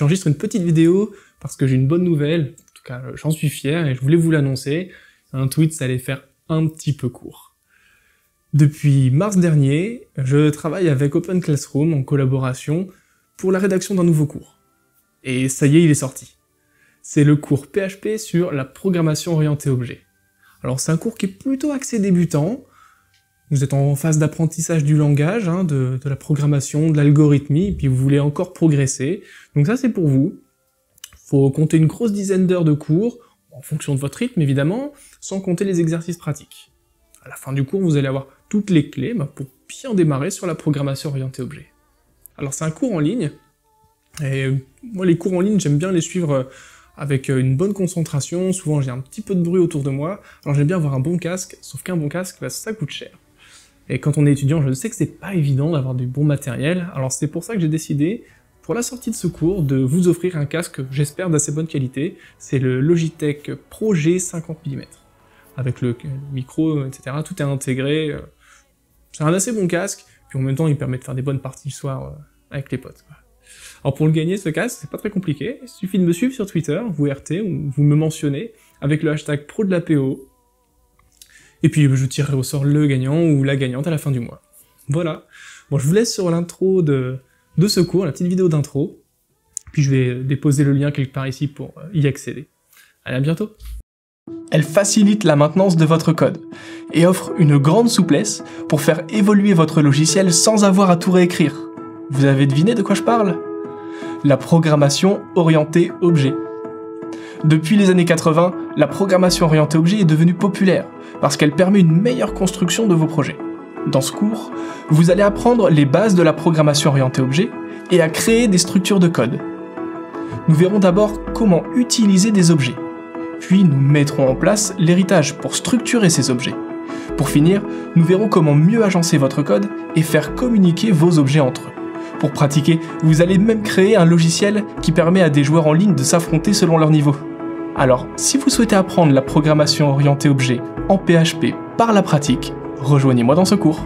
J'enregistre une petite vidéo parce que j'ai une bonne nouvelle, en tout cas j'en suis fier et je voulais vous l'annoncer, un tweet ça allait faire un petit peu court. Depuis mars dernier, je travaille avec OpenClassrooms en collaboration pour la rédaction d'un nouveau cours. Et ça y est, il est sorti. C'est le cours PHP sur la programmation orientée objet. Alors c'est un cours qui est plutôt axé débutant. Vous êtes en phase d'apprentissage du langage, hein, de la programmation, de l'algorithmie, et puis vous voulez encore progresser. Donc ça c'est pour vous. Faut compter une grosse dizaine d'heures de cours, en fonction de votre rythme évidemment, sans compter les exercices pratiques. À la fin du cours, vous allez avoir toutes les clés pour bien démarrer sur la programmation orientée objet. Alors c'est un cours en ligne, et moi les cours en ligne, j'aime bien les suivre avec une bonne concentration, souvent j'ai un petit peu de bruit autour de moi, alors j'aime bien avoir un bon casque, sauf qu'un bon casque, bah, ça coûte cher. Et quand on est étudiant, je sais que c'est pas évident d'avoir du bon matériel, alors c'est pour ça que j'ai décidé, pour la sortie de ce cours, de vous offrir un casque, j'espère, d'assez bonne qualité, c'est le Logitech Pro G 50 mm. Avec le micro, etc. Tout est intégré. C'est un assez bon casque. Puis en même temps, il permet de faire des bonnes parties le soir avec les potes. Alors pour le gagner, ce casque, c'est pas très compliqué. Il suffit de me suivre sur Twitter, vous RT, ou vous me mentionnez, avec le hashtag Pro de la PO. Et puis je tirerai au sort le gagnant ou la gagnante à la fin du mois. Voilà. Bon, je vous laisse sur l'intro de ce cours, la petite vidéo d'intro. Puis je vais déposer le lien quelque part ici pour y accéder. Allez, à bientôt! Elle facilite la maintenance de votre code et offre une grande souplesse pour faire évoluer votre logiciel sans avoir à tout réécrire. Vous avez deviné de quoi je parle? La programmation orientée objet. Depuis les années 80, la programmation orientée objet est devenue populaire parce qu'elle permet une meilleure construction de vos projets. Dans ce cours, vous allez apprendre les bases de la programmation orientée objet et à créer des structures de code. Nous verrons d'abord comment utiliser des objets. Puis nous mettrons en place l'héritage pour structurer ces objets. Pour finir, nous verrons comment mieux agencer votre code et faire communiquer vos objets entre eux. Pour pratiquer, vous allez même créer un logiciel qui permet à des joueurs en ligne de s'affronter selon leur niveau. Alors, si vous souhaitez apprendre la programmation orientée objet en PHP par la pratique, rejoignez-moi dans ce cours.